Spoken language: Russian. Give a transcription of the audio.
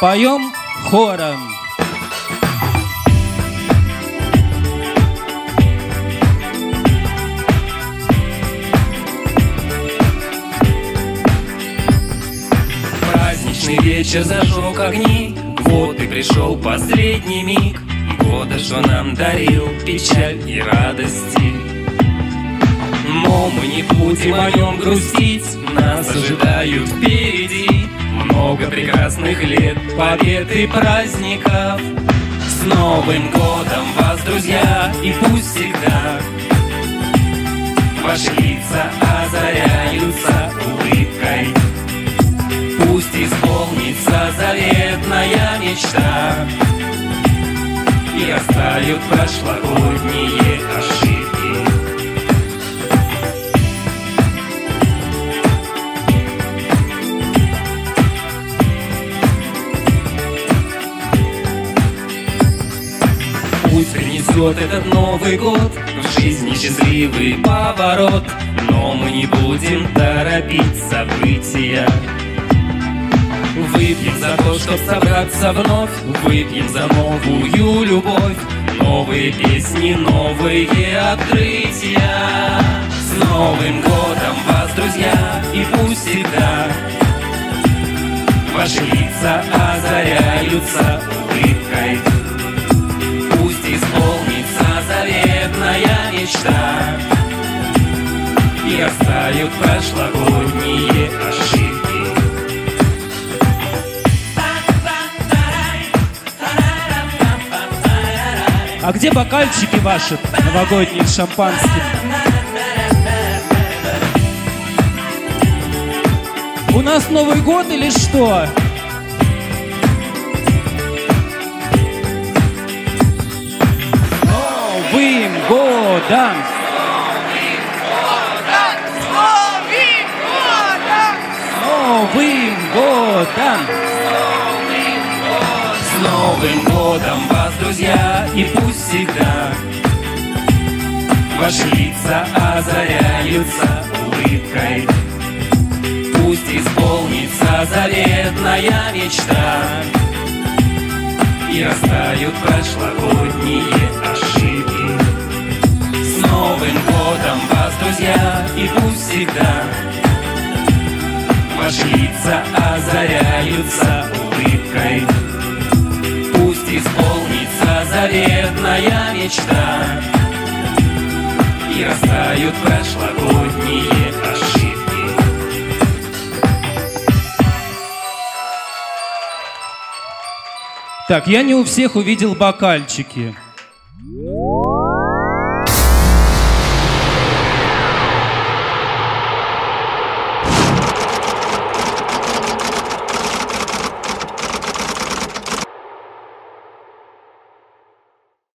Поем хором. Праздничный вечер зажег огни, вот и пришел последний миг года, что нам дарил печаль и радости. Но мы не будем о нем грустить, нас ожидают впереди много прекрасных лет, побед и праздников. С Новым годом вас, друзья, и пусть всегда ваши лица озаряются улыбкой. Пусть исполнится заветная мечта и оставят прошлогодние ошибки. Пусть принесет этот Новый год в жизни счастливый поворот, но мы не будем торопить события. Выпьем за то, чтоб собраться вновь, выпьем за новую любовь, новые песни, новые открытия. С Новым годом вас, друзья, и пусть всегда ваши лица озаряются улыбкой. Исполнится заветная мечта и оставят прошлогодние ошибки. А где бокальчики ваши новогодние с шампанским? У нас Новый год или что? Новым годом! Новым годом! С Новым годом вас, друзья, и пусть всегда ваши лица озаряются улыбкой. Пусть исполнится заветная мечта и растают прошлогодние ошибки. С Новым годом вас, друзья, и пусть всегда ваши лица озаряются улыбкой. Пусть исполнится заветная мечта и растают прошлогодние ошибки. Так, я не у всех увидел бокальчики.